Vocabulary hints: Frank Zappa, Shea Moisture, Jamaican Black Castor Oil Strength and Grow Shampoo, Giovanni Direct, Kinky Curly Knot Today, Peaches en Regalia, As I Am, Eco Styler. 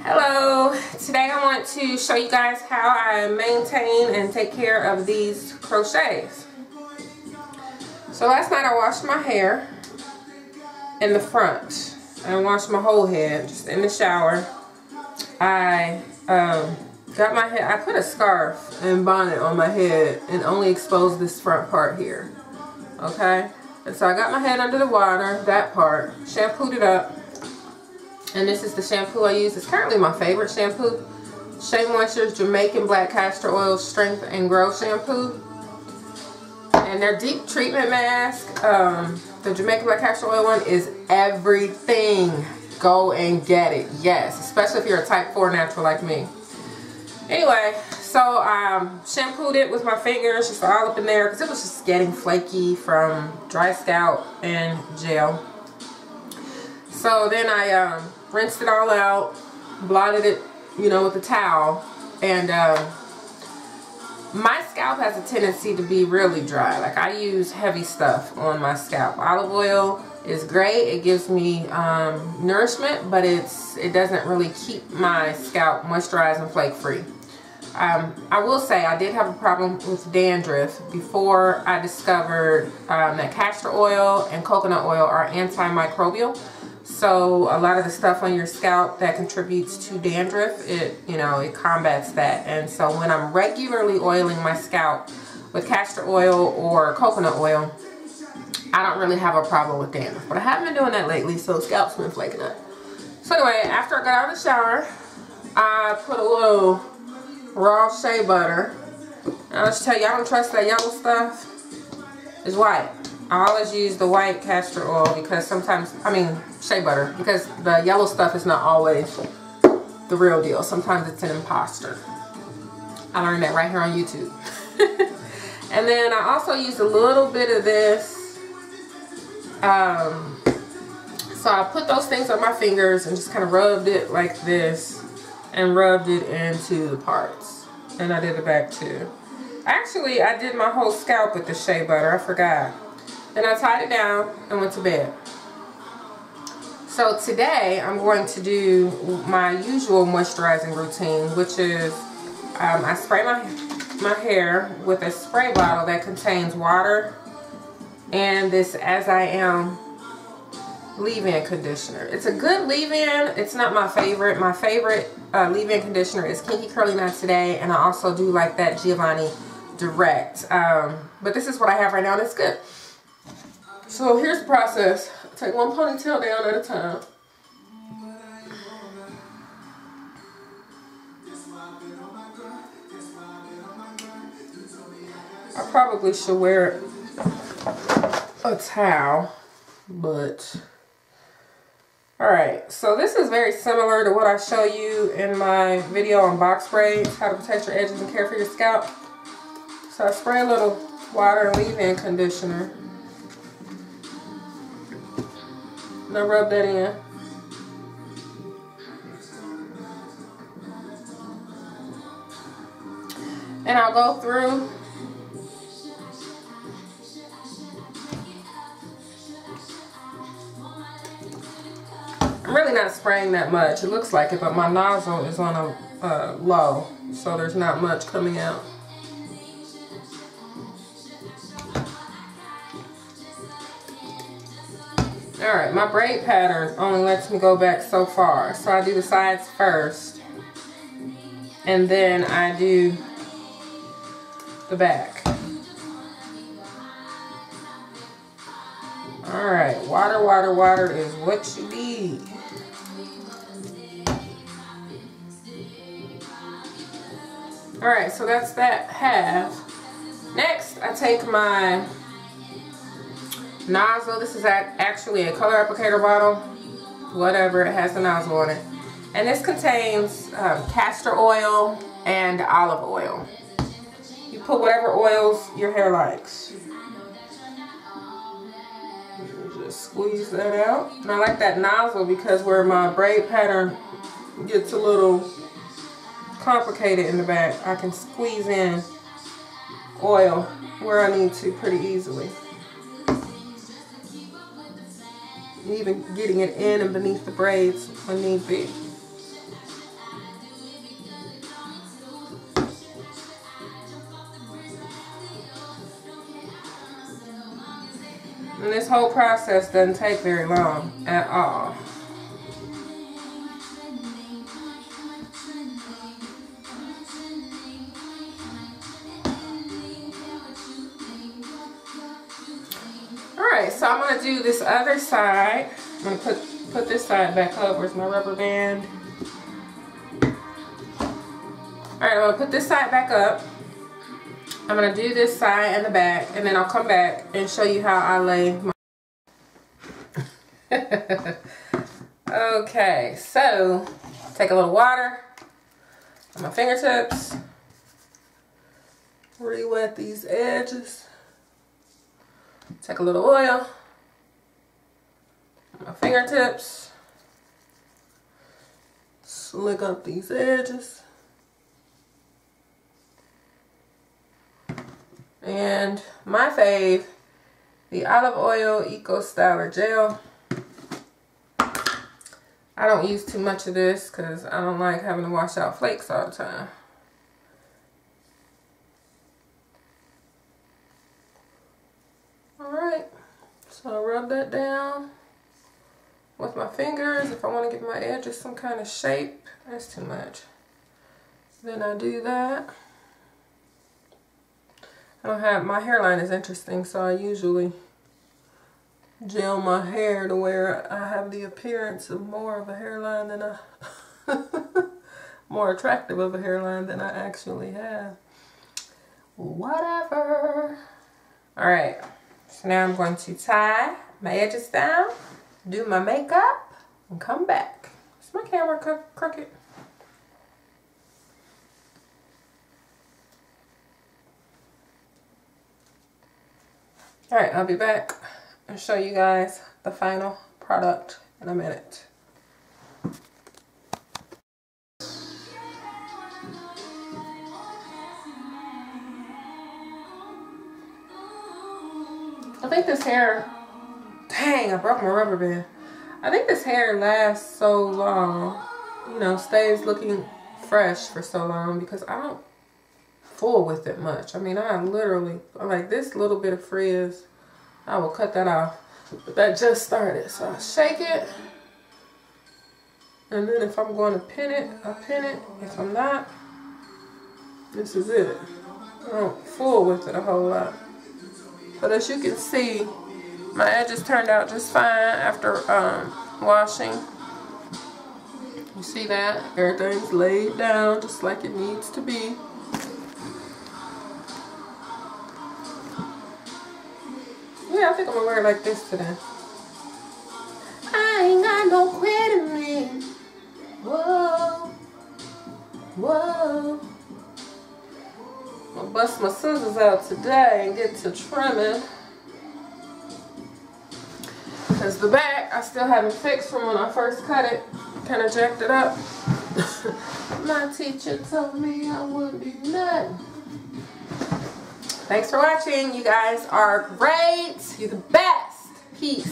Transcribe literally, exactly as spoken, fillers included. Hello, today I want to show you guys how I maintain and take care of these crochets. So last night I washed my hair in the front. I washed my whole head just in the shower. I um, got my head, I put a scarf and bonnet on my head and only exposed this front part here, okay? And so I got my head under the water, that part, shampooed it up. And this is the shampoo I use. It's currently my favorite shampoo. Shea Moisture's Jamaican Black Castor Oil Strength and Grow Shampoo. And their deep treatment mask, um, the Jamaican Black Castor Oil one, is everything. Go and get it. Yes, especially if you're a type four natural like me. Anyway, so um shampooed it with my fingers, just all up in there, because it was just getting flaky from dry scalp and gel. So then I um, rinsed it all out, blotted it, you know, with a towel. And um, my scalp has a tendency to be really dry. Like, I use heavy stuff on my scalp. Olive oil is great. It gives me um, nourishment, but it's it doesn't really keep my scalp moisturized and flake free. Um, I will say I did have a problem with dandruff before I discovered um, that castor oil and coconut oil are antimicrobial. So a lot of the stuff on your scalp that contributes to dandruff, it, you know, it combats that. And so when I'm regularly oiling my scalp with castor oil or coconut oil, I don't really have a problem with dandruff. But I haven't been doing that lately, so scalp's been flaking up. So anyway, after I got out of the shower, I put a little raw shea butter. And I'll just tell you, I don't trust that yellow stuff. It's white. I always use the white castor oil because sometimes, I mean, shea butter, because the yellow stuff is not always the real deal. Sometimes it's an imposter. I learned that right here on YouTube. And then I also use a little bit of this. Um, so I put those things on my fingers and just kind of rubbed it like this and rubbed it into the parts. And I did the back too. Actually, I did my whole scalp with the shea butter. I forgot. Then I tied it down and went to bed. So today I'm going to do my usual moisturizing routine, which is um, I spray my, my hair with a spray bottle that contains water and this As I Am leave-in conditioner. It's a good leave-in. It's not my favorite. My favorite uh, leave-in conditioner is Kinky Curly Knot Today, and I also do like that Giovanni Direct. Um, but this is what I have right now, and it's good. So here's the process. Take one ponytail down at a time. I probably should wear a towel, but all right. So this is very similar to what I show you in my video on box braids, how to protect your edges and care for your scalp. So I spray a little water and leave-in conditioner. And I rub that in. And I'll go through I'm really not spraying that much. It looks like it, but my nozzle is on a uh, low, so there's not much coming out. Alright, my braid pattern only lets me go back so far. So I do the sides first. And then I do the back. Alright, water, water, water is what you need. Alright, so that's that half. Next, I take my nozzle. This is actually a color applicator bottle, whatever, it has the nozzle on it, and this contains um, castor oil and olive oil. You put whatever oils your hair likes. Just squeeze that out. And I like that nozzle because where my braid pattern gets a little complicated in the back, I can squeeze in oil where I need to pretty easily. Even getting it in and beneath the braids when need be. and this whole process doesn't take very long at all. Alright, so I'm going to do this other side. I'm going to put, put this side back up. Where's my rubber band? Alright, I'm going to put this side back up. I'm going to do this side and the back, and then I'll come back and show you how I lay my... Okay, so take a little water on my fingertips. Re-wet these edges. Take a little oil on my fingertips. Slick up these edges. And my fave, the olive oil Eco Styler gel. I don't use too much of this because I don't like having to wash out flakes all the time. Alright, so I'll rub that down with my fingers. If I want to give my edges some kind of shape, that's too much. Then I do that. I don't have, my hairline is interesting, so I usually gel my hair to where I have the appearance of more of a hairline than I, more attractive of a hairline than I actually have. Whatever. Alright, so now I'm going to tie my edges down, do my makeup, and come back. Is my camera crooked? Alright, I'll be back and show you guys the final product in a minute. I think this hair, dang, I broke my rubber band. I think this hair lasts so long, you know, stays looking fresh for so long because I don't fool with it much. I mean, I literally, like this little bit of frizz, I will cut that off. But that just started, so I shake it. And then if I'm going to pin it, I pin it. If I'm not, this is it. I don't fool with it a whole lot. But as you can see, my edges turned out just fine after um, washing. You see that? Everything's laid down just like it needs to be. Yeah, I think I'm going to wear it like this today. I ain't got no quit in me. Whoa. Whoa. I'm going to bust my scissors out today and get to trimming. Because the back, I still haven't fixed from when I first cut it. Kind of jacked it up. My teacher told me I wouldn't be nothing. Thanks for watching. You guys are great. You're the best. Peace.